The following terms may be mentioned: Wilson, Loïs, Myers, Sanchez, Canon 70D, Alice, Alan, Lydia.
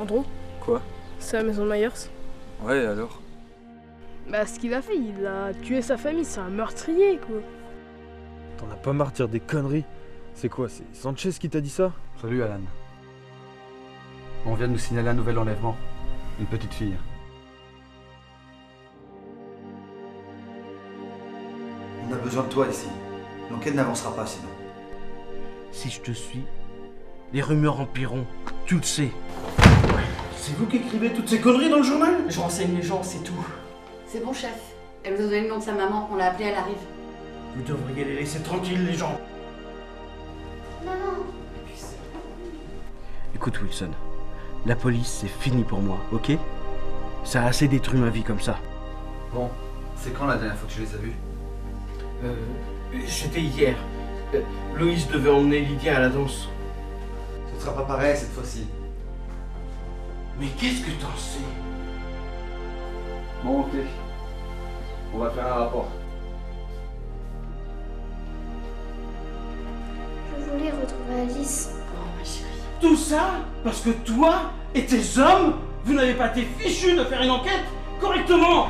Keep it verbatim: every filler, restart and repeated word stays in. Andrew. Quoi? C'est la maison de Myers. Ouais, alors? Bah, ce qu'il a fait, il a tué sa famille, c'est un meurtrier, quoi. T'en as pas marre de dire des conneries? C'est quoi? C'est Sanchez qui t'a dit ça? Salut, Alan. On vient de nous signaler un nouvel enlèvement. Une petite fille. On a besoin de toi ici. L'enquête n'avancera pas sinon. Si je te suis, les rumeurs empireront. Tu le sais. C'est vous qui écrivez toutes ces conneries dans le journal? Je renseigne les gens, c'est tout. C'est bon, chef. Elle nous a donné le nom de sa maman. On l'a appelée, elle arrive. Vous devriez les laisser tranquilles, les gens. Maman. Écoute, Wilson. La police, c'est fini pour moi, ok? Ça a assez détruit ma vie comme ça. Bon, c'est quand la dernière fois que tu les as vus? Euh... C'était hier. Euh, Loïs devait emmener Lydia à la danse. Ce ne sera pas pareil cette fois-ci. Mais qu'est-ce que t'en sais? Bon, ok. On va faire un rapport. Je voulais retrouver Alice. Oh, ma chérie. Tout ça parce que toi et tes hommes, vous n'avez pas été fichus de faire une enquête correctement!